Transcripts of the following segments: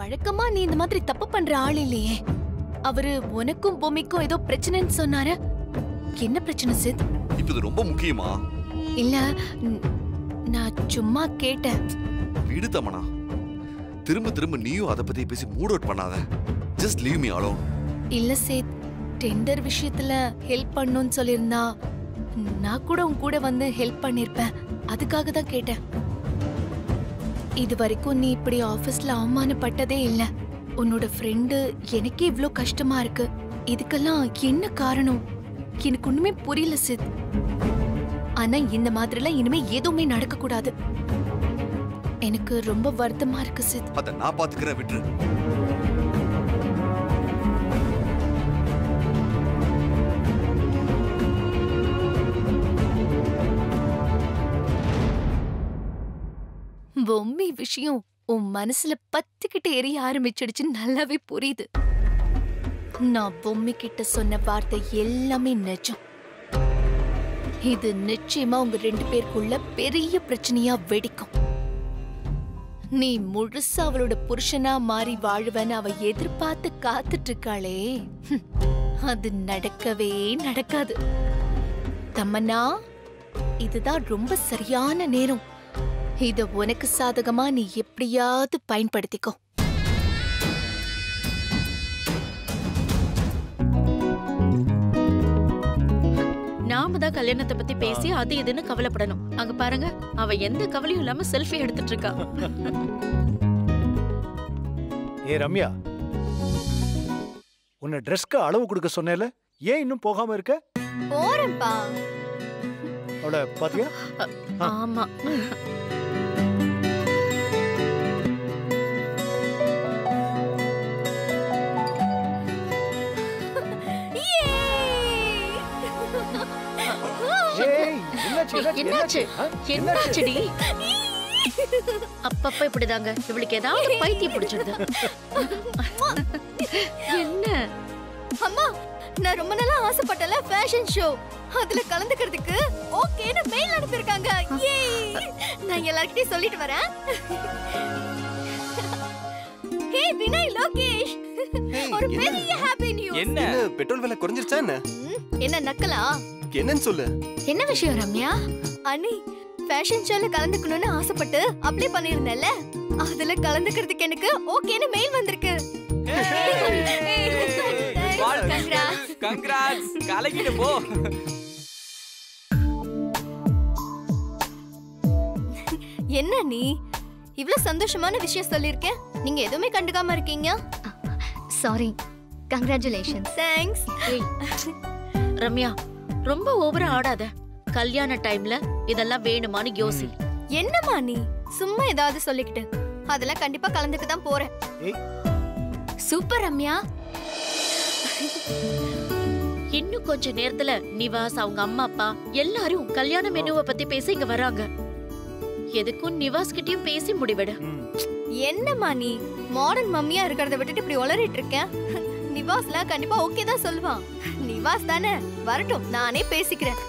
வழக்கமா நீ இந்த மாதிரி தப்பு பண்ற ஆள் இல்லையே. அவரு உனக்கும் பொம்மிக்கும் ஏதோ பிரச்சனைன்னு சொன்னாரு. என்ன பிரச்சனை சித்? இப்போ இது ரொம்ப முக்கியமா? இல்ல நான் சும்மா கேட்டேன். விடு தமனா. திரும்ப திரும்ப நீயும் அத பத்தி பேசி மூட் அவுட் பண்ணாத. Just leave me alone. இல்ல சித், டெண்டர் விஷயத்துல ஹெல்ப் பண்ணனும்னு சொல்லிருந்தா நான் கூட உன் கூட வந்து ஹெல்ப் பண்ணிருப்பேன். அதுக்காக தான் கேட்டேன். இது வரைக்கும் நீ இப்படி ஆபீஸ்ல அவமானப்பட்டதே இல்ல. உன்னோட ஃப்ரெண்டு எனக்கே இவ்ளோ கஷ்டமா இருக்கு, இதுக்கெல்லாம் என்ன காரணம் எனக்கு ஒண்ணுமே புரியல சித். ஆனா இந்த மாதிரிலாம் இனிமே எதுவுமே நடக்க கூடாது. எனக்கு ரொம்ப வருத்தமா இருக்கு சித். அத நான் பாத்துக்கிறேன், விட்டு. பொம்மி விஷயம் உன் மனசுல பத்திக்கிட்டு எரிய ஆரம்பிச்சிடுச்சு, நல்லாவே புரியுது. நான் பொம்மி கிட்ட சொன்ன வார்த்தை எல்லாமே நிஜம். இது நிச்சயமா உங்க ரெண்டு பேருக்குள்ள பெரிய பிரச்சனையா வெடிக்கும். நீ முழுசா அவளோட புருஷனா மாறி வாழ்வேன்னு அவ எதிர்பார்த்து காத்துட்டு இருக்காளே, அது நடக்கவே நடக்காது. தமன்னா, இதுதான் ரொம்ப சரியான நேரம். இத உனக்கு சாதகமா நீ எப்படியாவது பயன்படுத்திக்கோ. நாம தான் கல்யாணத்தை பத்தி பேசி அது இதுன்னு கவலைப்படணும். அங்க பாருங்க, அவ எந்த கவலையும் இல்லாம செல்ஃபி எடுத்துட்டு இருக்கா. ஏ ரம்யா, உன்னை ட்ரெஸ்க்கு அளவு கொடுக்க சொன்னேல, ஏன் இன்னும் போகாம இருக்க? போறேன்பா. அவளை பாத்தியா? ஆமா. என்னாச்சு? என்னாச்சுடி? அப்பப்ப இப்படிதாங்க, இவளுக்கு ஏதாவது பைத்தியம் பிடிச்சிடுது. என்ன அம்மா, நான் ரொம்ப நாளா ஆசைப்பட்டல ஃபேஷன் ஷோ, அதுல கலந்துக்கிறதுக்கு ஓகேன்னு மெயில் அனுப்பிருக்காங்க. நான் எல்லார்கிட்டயும் சொல்லிட்டு வரேன். ஹே வினய் லோகேஷ், ஒரு பெரிய ஹாப்பி நியூஸ். என்ன பெட்ரோல் விலை குறைஞ்சிருச்சா? என்ன நக்கலா? என்னன்னு சொல்லு. என்ன விஷயம் ரம்யா? அனி ஃபேஷன் ஷோல கலந்துக்கணும்னு ஆசைப்பட்டு அப்ளை பண்ணிருந்தேல, அதுல கலந்துக்கிறதுக்கு எனக்கு ஓகேன்னு மெயில் வந்திருக்கு. Congrats congrats. கலக்கிட்டு போ. என்ன நீ இவ்ளோ சந்தோஷமான விஷயம் சொல்லிருக்க, நீங்க எதுவுமே கண்டுக்காம இருக்கீங்க. சாரி. கங்க்ராச்சுலேஷன்ஸ். தேங்க்ஸ். ரம்யா, ரொம்ப ஓவரா ஆடாத. கல்யாண டைம்ல இதெல்லாம் வேணுமான்னு யோசி. என்னமா நீ சும்மா ஏதாவது சொல்லிக்கிட்டு? அதெல்லாம் கண்டிப்பா கலந்துக்க தான் போறேன். சூப்பர் ரம்யா. இன்னும் கொஞ்ச நேரத்துல நிவாஸ், அவங்க அம்மா அப்பா எல்லாரும் உன் கல்யாண மெனுவை பத்தி பேசி இங்க வராங்க. எதுக்கும் நிவாஸ் கிட்டயும் பேசி முடிவிட. என்னமா நீ மாடர்ன் மம்மியா இருக்கிறத விட்டுட்டு இப்படி உளறிட்டு இருக்கேன். நிவாஸ்லாம் கண்டிப்பா ஓகே தான் சொல்வான். நிவாஸ் தானே, வரட்டும், நானே பேசிக்கிறேன்.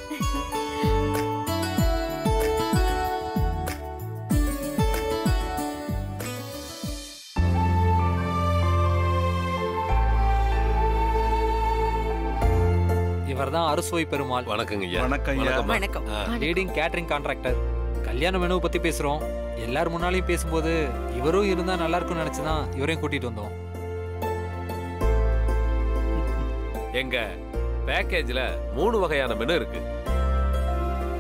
இவர்தான் அரசோய் பெருமாள். வணக்கம் ஐயா. வணக்கம் ஐயா. வணக்கம். Leading catering contractor. கல்யாண மெனுவை பத்தி பேசுறோம். எல்லாரும் முன்னாலையும் பேசும்போது இவரும் இருந்தா நல்லா இருக்கும்னு நினைச்சுதான் இவரையும் கூட்டிட்டு வந்தோம். எங்க பேக்கேஜ்ல 3 வகையான மெனு இருக்கு.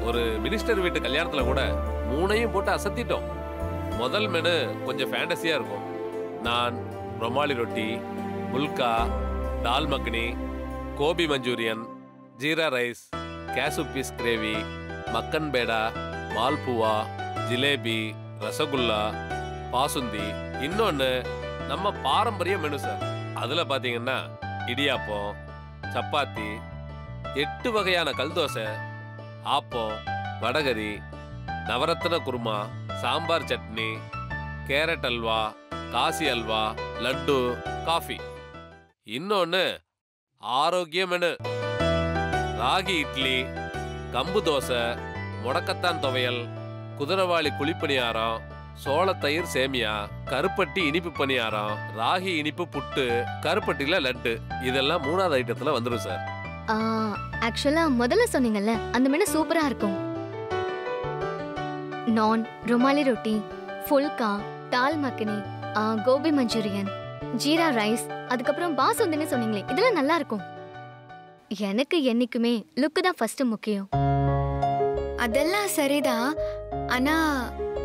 ஒரு மினிஸ்டர் வீட்டு கல்யாணத்துல கூட 3ஐயும் போட்டு அசத்திட்டோம். முதல் மெனு கொஞ்சம் ஃபேண்டஸியா இருக்கும். நான் rumali roti, phulka, dal makhani, gobi Manchurian, jeera rice, cashew peas gravy, makhan peda, malpua, jalebi, rasgulla, basundi. இன்னொன்று நம்ம பாரம்பரிய மெனு சார். அதில் பார்த்தீங்கன்னா இடியாப்பம், சப்பாத்தி, 8 வகையான கல்தோசை, ஆப்பம், வடகறி, நவரத்ன குருமா, சாம்பார் சட்னி, கேரட் அல்வா, காசி அல்வா, லட்டு, காஃபி. இன்னொன்று ஆரோக்கிய மெனு. ராகி இட்லி, கம்பு தோசை, முடக்கத்தான் துவையல், குதிரவாளி குழிப்பணியாரம், சோளத்தயிர் சேமியா, கருப்பட்டி இனிப்பு பணியாரம், ராகி இனிப்பு புட்டு, கருப்பட்டில லட்டு, இதெல்லாம் மூணாவது ஐட்டத்துல வந்துரும் சார். ஆக்சுவலா முதல்ல சொன்னீங்கல்ல அந்த மெனு சூப்பரா இருக்கும். நான் ருமாலி ரொட்டி, ஃபுல்கா, தால் மக்கனி, கோபி மஞ்சூரியன், ஜீரா ரைஸ், அதுக்கப்புறம் பாசுந்தின்னு சொன்னீங்களே, இதெல்லாம் நல்லா இருக்கும். எனக்கு என்னைக்குமே லுக்கு தான் ஃபர்ஸ்ட் முக்கியம். அதெல்லாம் சரிதான், ஆனா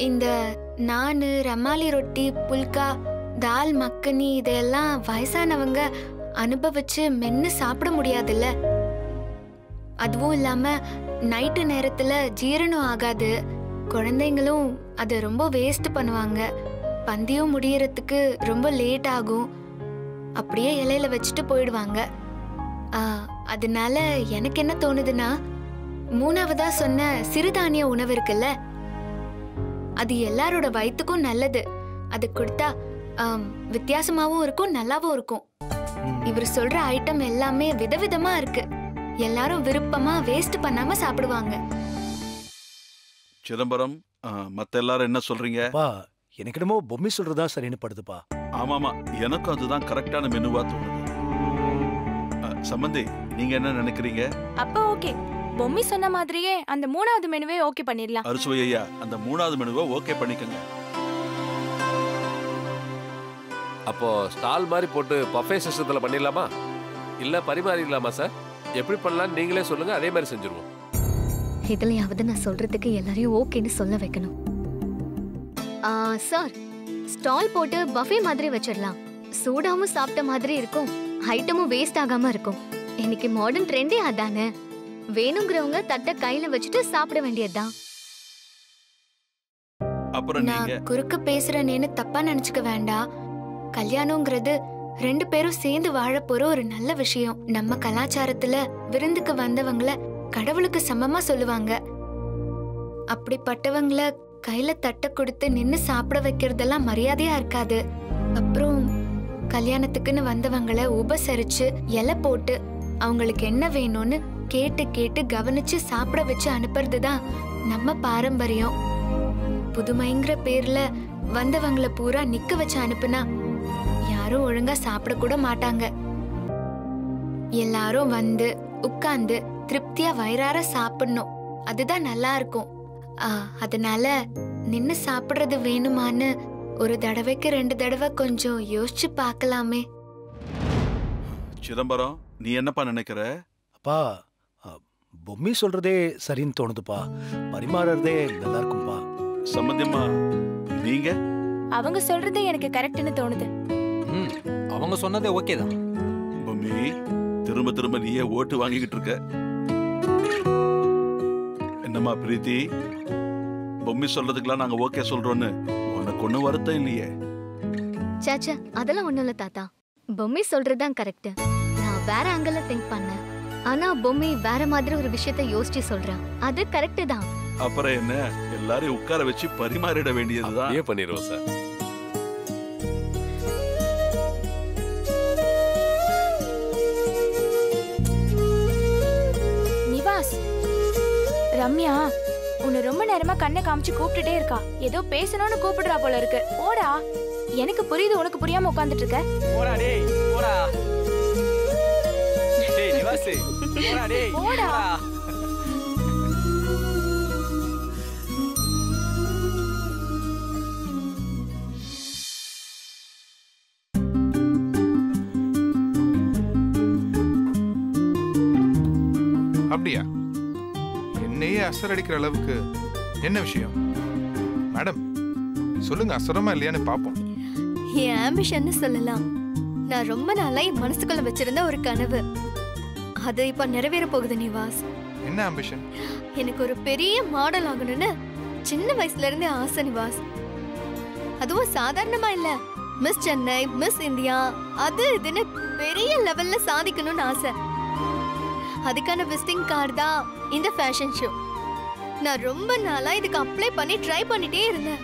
இந்த நான் ரமாலி ரொட்டி, புல்கா, தால் மக்கனி இதெல்லாம் வயசானவங்க அனுபவிச்சு மென்னு சாப்பிட முடியாதுல்ல. அதுவும் இல்லாம நைட்டு நேரத்துல ஜீரணம் ஆகாது, குழந்தைங்களும் அதை ரொம்ப வேஸ்ட் பண்ணுவாங்க. பந்தியும் முடியறதுக்கு ரொம்ப லேட் ஆகும், அப்படியே இலையில வச்சுட்டு போயிடுவாங்க. அதனால எனக்கு என்ன தோணுதுன்னா, மூணாவதா சொன்ன சிறுதானிய உணவு இருக்குல்ல, அது எல்லாரோட வயிற்றுக்கும் நல்லது. அது கொடுத்தா வித்தியாசமாவும் இருக்கும், நல்லாவும் இருக்கும். இவர் சொல்ற ஐட்டம் எல்லாமே விதவிதமா இருக்கு, எல்லாரும் விருப்பமா வேஸ்ட் பண்ணாம சாப்பிடுவாங்க. சிதம்பரம், மத்த எல்லாரும் என்ன சொல்றீங்க? எனக்கு என்னமோ பொம்மி சொல்றதா சரின்னு படுதுப்பா. ஆமாமா, எனக்கும் அதுதான் கரெக்டான மெனுவா தோணுது. சம்பந்தி, நீங்க என்ன நினைக்கிறீங்க? அப்ப ஓகே, பொம்மி சொன்ன மாதிரியே அந்த மூணாவது மெனுவே ஓகே பண்ணிடலாம். அருசுவை ஐயா, அந்த மூணாவது மெனுவை ஓகே பண்ணிக்கங்க. அப்போ ஸ்டால் மாதிரி போட்டு பஃபே சிஸ்டத்துல பண்ணிடலாமா, இல்ல பரிமாறிடலாமா சார்? எப்படி பண்ணலாம் நீங்களே சொல்லுங்க, அதே மாதிரி செஞ்சிருவோம். இதுலயாவது நான் சொல்றதுக்கு எல்லாரையும் ஓகேன்னு சொல்ல வைக்கணும். சார், ஸ்டால் போட்டு பஃபே மாதிரி வச்சிடலாம். சூடாவும் சாப்பிட்ட மாதிரி இருக்கும், ஐட்டமும் வேஸ்ட் ஆகாம இருக்கும். இன்னைக்கு மாடர்ன் ட்ரெண்டே அதானே. வேணுங்கிறவங்க தட்டை கையில வச்சுட்டு சாப்பிட வேண்டியதுதான். நான் குறுக்க பேசுறேன்னு தப்பா நினைச்சுக்க வேண்டாம். கல்யாணம்ங்கிறது ரெண்டு பேரும் சேர்ந்து வாழ போற ஒரு நல்ல விஷயம். நம்ம கலாச்சாரத்துல விருந்துக்கு வந்தவங்கள கடவுளுக்கு சமமா சொல்லுவாங்க. அப்படிப்பட்டவங்கள கையில தட்டை கொடுத்து நின்னு சாப்பிட வைக்கிறதெல்லாம் மரியாதையா இருக்காது. அப்புறம் கல்யாணத்துக்குன்னு வந்தவங்களை உபசரிச்சு இலை போட்டு அவங்களுக்கு என்ன வேணும்னு கேட்டு கேட்டு கவனிச்சு சாப்பிட வச்சு அனுப்புறதுதான் நம்ம பாரம்பரியம். புதுமைங்கிற பேர்ல வந்தவங்களை பூரா நிக்க வச்சு அனுப்புனா யாரும் ஒழுங்கா சாப்பிட கூட மாட்டாங்க. எல்லாரும் வந்து உட்கார்ந்து திருப்தியா வயிறார சாப்பிடணும், அதுதான் நல்லா இருக்கும். அதனால நின்னு சாப்பிடுறது வேணுமான்னு ஒரு தடவைக்கு ரெண்டு தடவை கொஞ்சம் யோசிச்சு பார்க்கலாமே. சிதம்பரம், நீ என்னப்பா நினைக்கிற? அப்பா, பொம்மி சொல்றதே சரின்னு தோணுதுப்பா, பரிமாறதே நல்லா இருக்கும்பா. சம்பந்தியம்மா, நீங்க? அவங்க சொல்றதே எனக்கு கரெக்ட்னு தோணுது. அவங்க சொன்னதே ஓகே தான். பொம்மி, திரும்ப திரும்ப நீயே ஓட்டு வாங்கிக்கிட்டு இருக்க. என்னம்மா பிரீத்தி, பொம்மி சொல்றதுக்கெல்லாம் நாங்க ஓகே சொல்றோன்னு உனக்கு ஒன்னும் வருத்தம் இல்லையே? சாச்சா, அதெல்லாம் ஒண்ணும் இல்ல தாத்தா, பொம்மி சொல்றதுதான் கரெக்ட். நான் வேற ஆங்கிள் திங்க் பண்ணேன், ஆனா பொம்மி வேற மாதிரி ஒரு விஷயத்தை யோசிச்சு சொல்றான், அது கரெக்ட் தான். அப்புறம் என்ன, எல்லாரையும் உட்கார வச்சு பரிமாறிட வேண்டியதுதான். ஏன் பண்ணிடுவோம் சார். நிவாஸ், ரம்யா உன்னை ரொம்ப நேரமா கண்ணை காமிச்சு கூப்பிட்டுட்டே இருக்கா, ஏதோ பேசணும்னு கூப்பிடுறா போல இருக்கு. போடா, எனக்கு புரியுது உனக்கு புரியாம உட்கார்ந்துட்டு இருக்க. போடா டேய், போடா டேய் நிவாஸே, போடா டேய், போடா. அப்படியா, என்னையே அசரடிக்கிற அளவுக்கு என்ன விஷயம்? மேடம் சொல்லுங்க, அசரமா இல்லையான்னு பாப்போம். என் ஆம்பிஷன்னு சொல்லலாம். நான் ரொம்ப நாளா என் மனசுக்குள்ள வச்சிருந்த ஒரு கனவு, அது இப்ப நிறைவேற போகுது நிவாஸ். என்ன ஆம்பிஷன்? எனக்கு ஒரு பெரிய மாடல் ஆகணும்னு சின்ன வயசுல இருந்து ஆசை நிவாஸ். அதுவும் சாதாரணமா இல்ல, மிஸ் சென்னை, மிஸ் இந்தியா, அது இதுன்னு பெரிய லெவல்ல சாதிக்கணும்னு ஆசை. அதுக்கான விசிட்டிங் கார்டு தான் இந்த ஃபேஷன் ஷோ. நான் ரொம்ப நாளா இதுக்கு அப்ளை பண்ணி ட்ரை பண்ணிட்டே இருந்தேன்.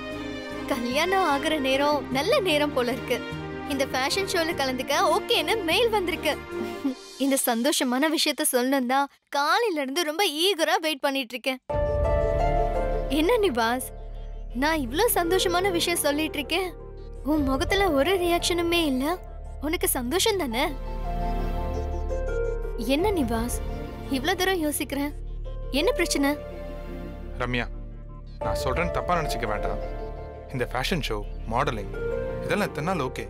கல்யாணம் ஆகுற நேரம் நல்ல நேரம் போல இருக்கு. இந்த ஃபேஷன் ஷோல கலந்துக்க ஓகேன்னு மெயில் வந்திருக்கு. இந்த சந்தோஷமான விஷயத்த சொல்லணும் தான் காலையில இருந்து ரொம்ப ஈகரா வெயிட் பண்ணிட்டு இருக்கேன். என்ன நிவாஸ், நான் இவ்ளோ சந்தோஷமான விஷயம் சொல்லிட்டு இருக்கேன். உன் முகத்துல ஒரு ரியாக்ஷனுமே இல்ல. உனக்கு சந்தோஷம் தானே? என்ன நிவாஸ் இவ்ளோ தூரம் யோசிக்கிற? என்ன பிரச்சனை? ரம்யா, நான் சொல்றேன் தப்பா நினைச்சுக்க வேண்டாம். இந்த ஃபேஷன் ஷோ, மாடலிங் இதெல்லாம் எத்தனால் ஓகே.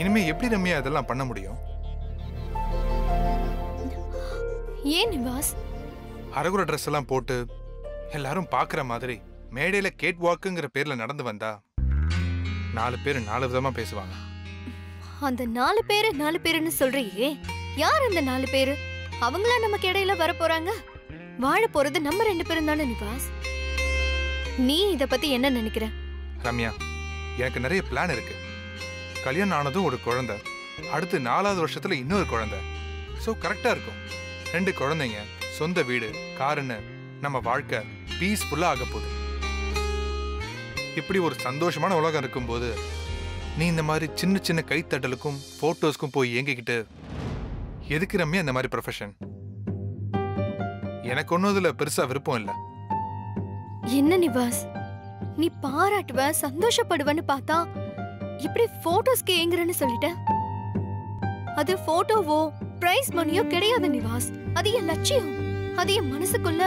இனிமே எப்படி ரம்யா இதெல்லாம் பண்ண முடியும்? ஏன் நிவாஸ் அரகுற ட்ரெஸ் எல்லாம் போட்டு எல்லாரும் பாக்குற மாதிரி மேடையில கேட் வாக்குங்கிற பேர்ல நடந்து வந்தா நாலு பேர் நாலு விதமா பேசுவாங்க. அந்த நாலு பேர் நாலு பேருன்னு சொல்றியே, யார் அந்த நாலு பேர்? அவங்களா நமக்கு இடையில வர போறாங்க? வாழ போறது நம்ம ரெண்டு பேரும் தானே நிவாஸ். நீ இத பத்தி என்ன நினைக்கிற? ரம்யா, எனக்கு நிறைய பிளான் இருக்கு. கல்யாணம் ஆனதும் ஒரு குழந்தை, அடுத்து 4வது வருஷத்துல இன்னொரு குழந்தை. ஸோ கரெக்டா இருக்கும். 2 குழந்தைங்க, சொந்த வீடு, காருன்னு நம்ம வாழ்க்கை பீஸ்ஃபுல்லா ஆக போகுது. இப்படி ஒரு சந்தோஷமான உலகம் இருக்கும்போது நீ இந்த மாதிரி சின்ன சின்ன கைத்தட்டலுக்கும் போட்டோஸ்க்கும் போய் ஏங்கிக்கிட்டு எதுக்கு ரம்யா இந்த மாதிரி ப்ரொஃபஷன்? எனக்கு ஒன்னும் இதுல பெருசா விருப்பம் இல்லை. என்ன நிவாஸ், நீ பாராட்டுவ சந்தோஷப்படுவன்னு பார்த்தா இப்படி போட்டோஸ்க்கு ஏங்குறன்னு சொல்லிட்ட? அது போட்டோவோ பிரைஸ் மணியோ கிடையாது நிவாஸ். அது என் லட்சியம். அது என் மனசுக்குள்ள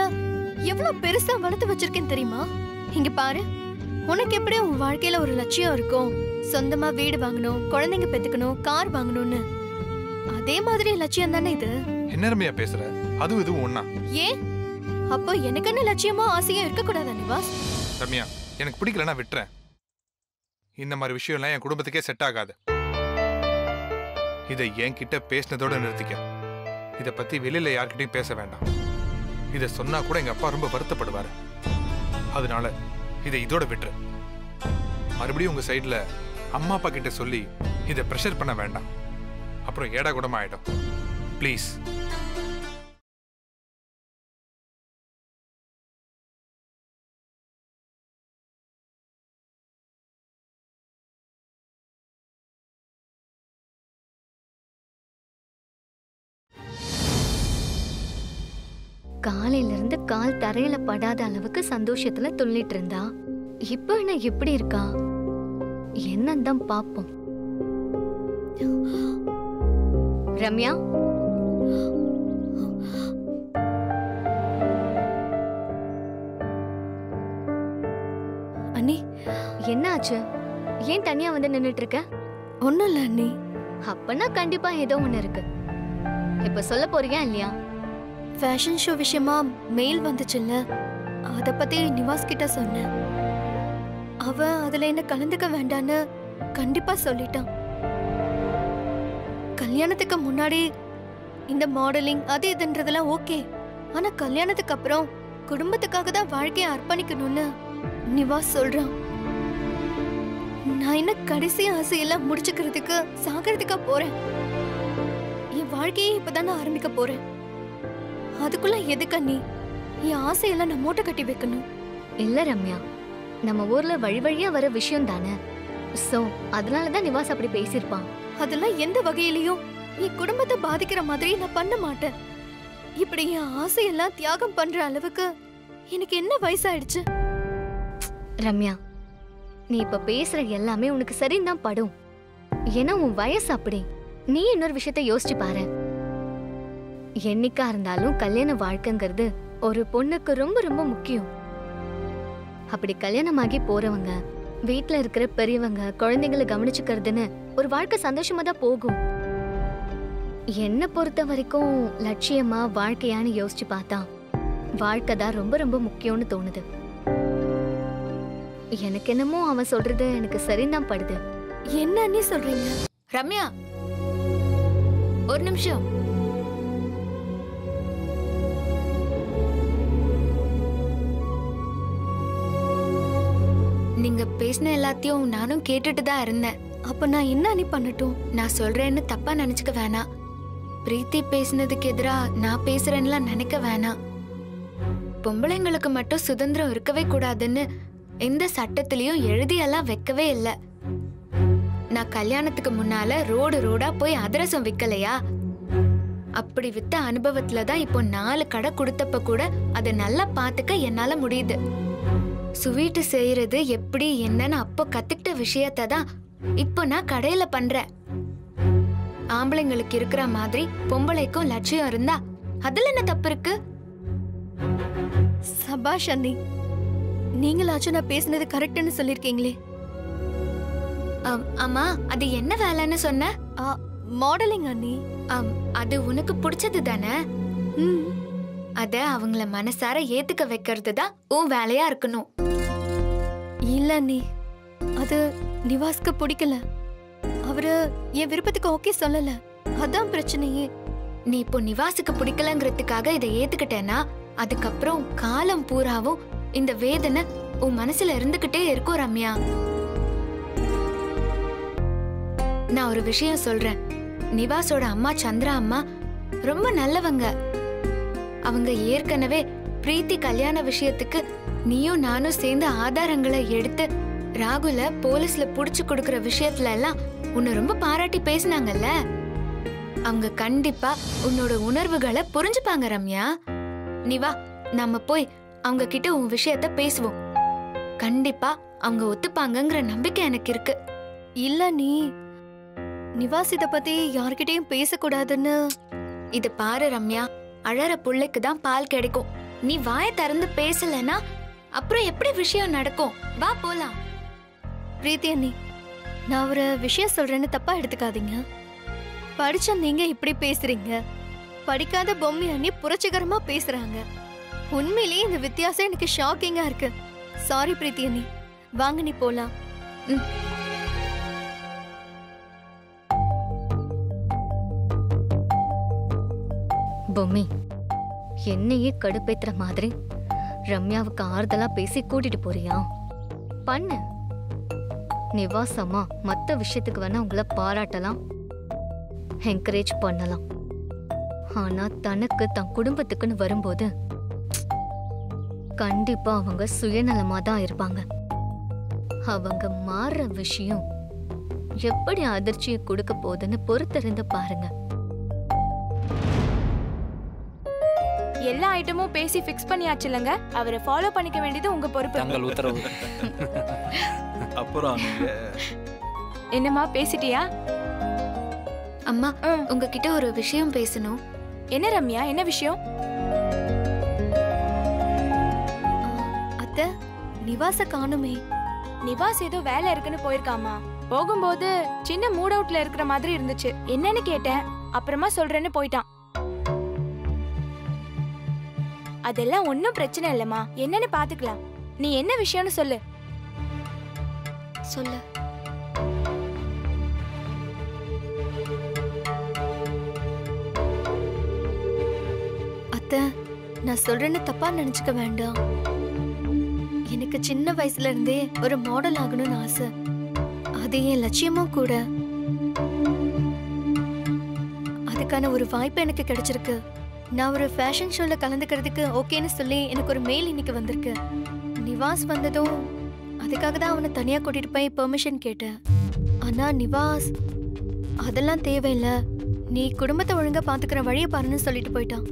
எவ்வளவு பெருசா வளர்த்து வச்சிருக்கேன்னு தெரியுமா? இங்க பாரு, உனக்கு எப்படி உன் வாழ்க்கையில ஒரு லட்சியம் இருக்கும், சொந்தமா வீடு வாங்கணும், குழந்தைங்க பெத்துக்கணும், கார் வாங்கணும்னு, அதே மாதிரி லட்சியம் தானே இது. என்ன ரம்யா பேசுற? அது இது ஒண்ணா? ஏன் அப்போ எனக்கு என்ன லட்சியமோ ஆசையோ இருக்க கூடாதா நிவாஸ்? ரம்யா, எனக்கு பிடிக்கலன்னா விட்டுறேன். இந்த மாதிரி விஷயம் எல்லாம் என் குடும்பத்துக்கே செட் ஆகாது. இதை என்கிட்ட பேசினதோட நிறுத்திக்க. இதை பத்தி வெளியில யார்கிட்டையும் பேச வேண்டாம். இதை சொன்னா கூட எங்க அப்பா ரொம்ப வருத்தப்படுவாரு. அதனால இதை இதோட விட்டுரு. மறுபடியும் உங்க சைட்ல அம்மா அப்பா கிட்ட சொல்லி இதை பிரஷர் பண்ண வேண்டாம். அப்புறம் ஏடா கூடமா ஆயிடும். ப்ளீஸ். காலையில இருந்து கால் தரையில படாத அளவுக்கு சந்தோஷத்துல துள்ளிட்டு இருந்தா. இப்ப என்ன எப்படி இருக்கா என்னதான் பாப்போம். ரம்யா, அண்ணி என்ன ஆச்சு? ஏன் தனியா வந்து நின்னுட்டு இருக்க? ஒண்ணும் இல்ல அண்ணி. அப்பனா கண்டிப்பா ஏதோ ஒண்ணு இருக்கு. இப்ப சொல்ல போறியா இல்லையா? ஃபேஷன் ஷோ விஷயமா மெயில் வந்துச்சுல்ல, அத பத்தி நிவாஸ் கிட்ட சொன்னேன். அவன் அதுல என்ன கலந்துக்க வேண்டான்னு கண்டிப்பா சொல்லிட்டான். கல்யாணத்துக்கு முன்னாடி இந்த மாடலிங் அது இதுன்றதெல்லாம் ஓகே, ஆனா கல்யாணத்துக்கு அப்புறம் குடும்பத்துக்காக தான் வாழ்க்கையை அர்ப்பணிக்கணும்னு நிவாஸ் சொல்றான். நான் என்ன கடைசி ஆசையெல்லாம் முடிச்சுக்கிறதுக்கு சாகிறதுக்கா போறேன்? என் வாழ்க்கையே இப்பதான் நான் ஆரம்பிக்க போறேன். அதுக்குள்ள எதுக்கு நீ என் ஆசையெல்லாம் நான் மூட்டை கட்டி வைக்கணும்? இல்ல ரம்யா, நம்ம ஊர்ல வழி வழியா வர விஷயம் தானே. சோ அதனாலதான் நிவாஸ் அப்படி பேசியிருப்பான். அதெல்லாம் எந்த வகையிலயும் என் குடும்பத்தை பாதிக்கிற மாதிரி நான் பண்ண மாட்டேன். இப்படி என் ஆசையெல்லாம் தியாகம் பண்ற அளவுக்கு எனக்கு என்ன வயசாயிடுச்சு? ரம்யா, நீ இப்ப பேசுற எல்லாமே உனக்கு சரிதான் படும். ஏன்னா உன் வயசு அப்படி. நீ இன்னொரு விஷயத்த யோசிச்சு பாரு. என்னைக்கா இருந்தாலும் கல்யாண வாழ்க்கைங்கிறது ஒரு பொண்ணுக்கு ரொம்ப ரொம்ப முக்கியம். அப்படி கல்யாணமாகி போறவங்க வீட்டுல இருக்கிற பெரியவங்க குழந்தைங்களை கவனிச்சுக்கிறதுன்னு ஒரு வாழ்க்கை சந்தோஷமா தான் போகும். என்னை பொறுத்த வரைக்கும் லட்சியமா வாழ்க்கையான்னு யோசிச்சு பார்த்தா வாழ்க்கை தான் ரொம்ப ரொம்ப முக்கியம்னு தோணுது. எனக்கு என்னமோ அவன் சொல்றது எனக்கு சரிதான் படுது. என்னன்னு சொல்றீங்க? ரம்யா, ஒரு நிமிஷம். நீங்க பேசின எல்லாத்தையும் நானும் கேட்டுட்டு தான் இருந்தேன். அப்ப நான் என்ன நீ பண்ணட்டும்? நான் சொல்றேன்னு தப்பா நினைச்சுக்க வேணாம். பிரீத்தி பேசினதுக்கு எதிரா நான் பேசுறேன்னு நினைக்க வேணாம். பொம்பளைங்களுக்கு மட்டும் சுதந்திரம் இருக்கவே கூடாதுன்னு எந்த சட்டத்திலயும் எழுதியெல்லாம் வைக்கவே இல்லை. நான் கல்யாணத்துக்கு முன்னால ரோடு ரோடா போய் அதிரசம் விற்கலையா? அப்படி வித்த அனுபவத்துலதான் இப்போ 4 கடை கொடுத்தப்ப கூட அதை நல்லா பாத்துக்க என்னால முடியுது. சுவீட்டு செய்யறது எப்படி என்னன்னு அப்ப கத்துக்கிட்ட விஷயத்தை தான் இப்ப நான் கடையில பண்றேன். ஆம்பளைங்களுக்கு இருக்கிற மாதிரி பொம்பளைக்கும் லட்சியம் இருந்தா அதுல என்ன தப்பு இருக்கு? சபாஷ் அண்ணி, நீங்களாச்சும் நான் பேசினது கரெக்ட்னு சொல்லிருக்கீங்களே. அம்மா, அது என்ன வேலைன்னு சொன்ன? மாடலிங் அண்ணி. அது உனக்கு பிடிச்சது தானே? அத அவங்கள மனசார ஏத்துக்க வைக்கிறது தான் உன் வேலையா இருக்கணும். இல்ல அண்ணி, அது நிவாஸ்க்கு பிடிக்கல. அவரு என் விருப்பத்துக்கு ஓகே சொல்லல, அதான் பிரச்சனையே. நீ இப்போ நிவாஸுக்கு பிடிக்கலங்கிறதுக்காக இதை ஏத்துக்கிட்டேன்னா அதுக்கப்புறம் காலம் பூராவும் இந்த வேதனை உன் மனசுல இருந்துகிட்டே இருக்கும். ரம்யா, நான் ஒரு விஷயம் சொல்றேன். நிவாஸோட அம்மா சந்திரா அம்மா ரொம்ப நல்லவங்க. அவங்க ஏற்கனவே பிரீத்தி கல்யாண விஷயத்துக்கு நீயும் நானும் சேர்ந்து ஆதாரங்களை எடுத்து ராகுல போலீஸ்ல புடிச்சு கொடுக்கற விஷயத்துல எல்லாம் உன்னை ரொம்ப பாராட்டி பேசினாங்கல்ல. அவங்க கண்டிப்பா உன்னோட உணர்வுகளை புரிஞ்சுப்பாங்க. ரம்யா, நீ வா, நம்ம போய் அவங்க கிட்ட உன் விஷயத்த பேசுவோம். கண்டிப்பா அவங்க ஒத்துப்பாங்கங்கிற நம்பிக்கை எனக்கு இருக்கு. இல்ல நீ, நிவாஸ் இத பத்தி யார்கிட்டயும் பேசக்கூடாதுன்னு. இத பாரு ரம்யா, அழற புள்ளைக்கு தான் பால் கிடைக்கும். நீ வாயை திறந்து பேசலன்னா அப்புறம் எப்படி விஷயம் நடக்கும்? வா போலாம். பிரீத்தி அண்ணி, நான் ஒரு விஷயம் சொல்றேன்னு தப்பா எடுத்துக்காதீங்க. படிச்ச நீங்க இப்படி பேசுறீங்க, படிக்காத பொம்மி அண்ணி புரட்சிகரமா பேசுறாங்க. உண்மையிலேயே இந்த வித்தியாசம் எனக்கு ஷாக்கிங்கா இருக்கு. சாரி பிரீத்தி அண்ணி, வாங்க நீ போலாம். பொம்மி, என்னையே கடுப்பேத்துற மாதிரி ரம்யாவுக்கு ஆறுதலா பேசி கூட்டிட்டு போறியா? பண்ணு. நிவாசமா மற்ற விஷயத்துக்கு வேணா உங்களை பாராட்டலாம், என்கரேஜ் பண்ணலாம். ஆனா தனக்கு தன் குடும்பத்துக்குன்னு வரும்போது கண்டிப்பா அவங்க சுயநலமா தான் இருப்பாங்க. அவங்க மாறுற விஷயம் எப்படி அதிர்ச்சியை கொடுக்க போகுதுன்னு பொறுத்திருந்து பாருங்க. எல்லா ஐட்டமும் பேசி ஃபிக்ஸ் பண்ணியாச்சு இல்லங்க. அவரை ஃபாலோ பண்ணிக்க வேண்டியது உங்க பொறுப்பு, தங்கள் உத்தரவு. அப்புறம் என்னம்மா பேசிட்டியா? அம்மா, உங்ககிட்ட ஒரு விஷயம் பேசணும். என்ன ரம்யா, என்ன விஷயம்? அத்தை, நிவாஸ காணுமே. நிவாஸ் ஏதோ வேலை இருக்குன்னு போயிருக்காமா. போகும்போது சின்ன மூட் அவுட்ல இருக்கிற மாதிரி இருந்துச்சு. என்னன்னு கேட்டேன், அப்புறமா சொல்றேன்னு போயிட்டான். அதெல்லாம் ஒன்னும் பிரச்சனை இல்லம்மா, என்னன்னு பாத்துக்கலாம். நீ என்ன விஷயம்னு சொல்லு சொல்லு. அத்தை, நான் சொல்றேன்னு தப்பா நினைச்சுக்க வேண்டாம். எனக்கு சின்ன வயசுல இருந்தே ஒரு மாடல் ஆகணும்னு ஆசை. அது என் லட்சியமும் கூட. அதுக்கான ஒரு வாய்ப்பு எனக்கு கிடைச்சிருக்கு. நான் ஒரு ஃபேஷன் ஷோவில் கலந்துக்கிறதுக்கு ஓகேன்னு சொல்லி எனக்கு ஒரு மெயில் இன்னைக்கு வந்திருக்கு. நிவாஸ் வந்ததும் அதுக்காக தான் அவனை தனியாக கூட்டிகிட்டு போய் பெர்மிஷன் கேட்டேன். ஆனால் நிவாஸ் அதெல்லாம் தேவையில்லை, நீ குடும்பத்தை ஒழுங்காக பார்த்துக்கிற வழியை பாருன்னு சொல்லிட்டு போயிட்டான்.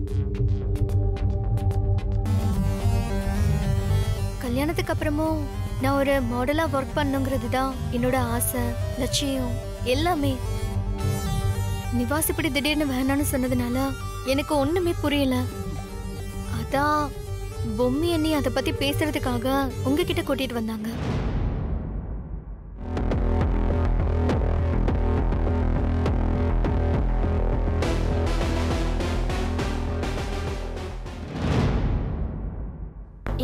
கல்யாணத்துக்கு அப்புறமும் நான் ஒரு மாடலாக ஒர்க் பண்ணுங்கிறது தான் என்னோட ஆசை, லட்சியம் எல்லாமே. நிவாஸ் இப்படி திடீர்னு வேணான்னு சொன்னதுனால எனக்கு ஒண்ணுமே புரியல. அதான் பொம்மி அண்ணி அதை பத்தி பேசுறதுக்காக உங்ககிட்ட கூட்டிட்டு வந்தாங்க.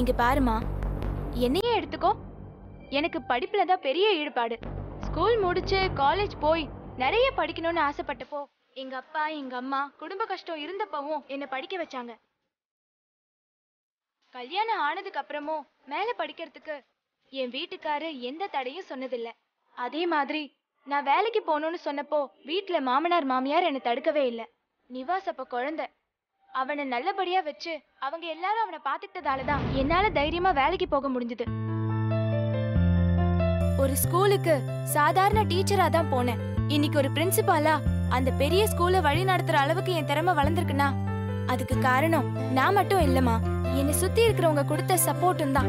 இங்க பாருமா, என்னையே எடுத்துக்கோ. எனக்கு படிப்புலதான் பெரிய ஈடுபாடு. ஸ்கூல் முடிச்சு காலேஜ் போய் நிறைய படிக்கணும்னு ஆசைப்பட்டப்போ எங்க அப்பா எங்க அம்மா குடும்ப கஷ்டம் இருந்தப்பவும் என்ன படிக்க வச்சாங்க. கல்யாணம் ஆனதுக்கு அப்புறமும் மேல படிக்கிறதுக்கு என் வீட்டுக்காரு எந்த தடையும் சொன்னதில்ல. அதே மாதிரி நான் வேலைக்கு போகணும்னு சொன்னப்போ வீட்டுல மாமனார் மாமியார் என்னை தடுக்கவே இல்லை. நிவாஸ் அப்ப குழந்தை, அவனை நல்லபடியா வச்சு அவங்க எல்லாரும் அவனை பாத்துக்கிட்டதாலதான் என்னால தைரியமா வேலைக்கு போக முடிஞ்சது. ஒரு ஸ்கூலுக்கு சாதாரண டீச்சரா தான் போனேன். இன்னைக்கு ஒரு பிரின்சிபாலா அந்த பெரிய ஸ்கூலை வழி நடத்துற அளவுக்கு என் திறமை வளர்ந்துருக்குன்னா அதுக்கு காரணம் நான் மட்டும் இல்லம்மா, என்னை சுத்தி இருக்கிறவங்க கொடுத்த சப்போர்ட்டும் தான்.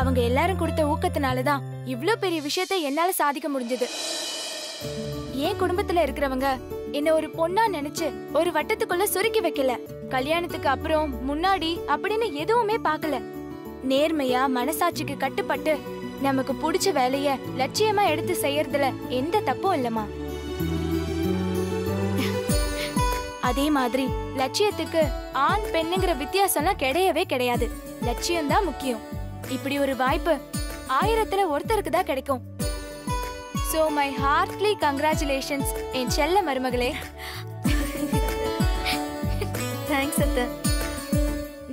அவங்க எல்லாரும் கொடுத்த ஊக்கத்தினால தான் இவ்ளோ பெரிய விஷயத்தை என்னால சாதிக்க முடிஞ்சது. ஏன் குடும்பத்துல இருக்கிறவங்க என்ன ஒரு பொண்ணா நினைச்சு ஒரு வட்டத்துக்குள்ள சுருக்கி வைக்கல. கல்யாணத்துக்கு அப்புறம் முன்னாடி அப்படின்னு எதுவுமே பார்க்கல. நேர்மையா மனசாட்சிக்கு கட்டுப்பட்டு நமக்கு பிடிச்ச வேலைய லட்சியமா எடுத்து செய்யறதுல எந்த தப்பும் இல்லமா. அதே மாதிரி லட்சியத்துக்கு ஆண் பெண்ணுங்கிற வித்தியாசம்லாம் கிடையவே கிடையாது. லட்சியம்தான் முக்கியம். இப்படி ஒரு வாய்ப்பு 1000ல் 1க்கு தான் கிடைக்கும். So my heartily congratulations என் செல்ல மருமகளே. Thanks அத்தை.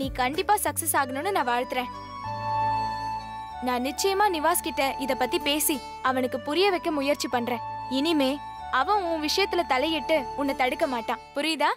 நீ கண்டிப்பா சக்சஸ் ஆகணும்னு நான் வாழ்த்துறேன். நான் நிச்சயமா நிவாஸ் கிட்ட இத பத்தி பேசி அவனுக்கு புரிய வைக்க முயற்சி பண்றேன். இனிமே அவன் உன் விஷயத்துல தலையிட்டு உன்னை தடுக்க மாட்டான். புரியுதா?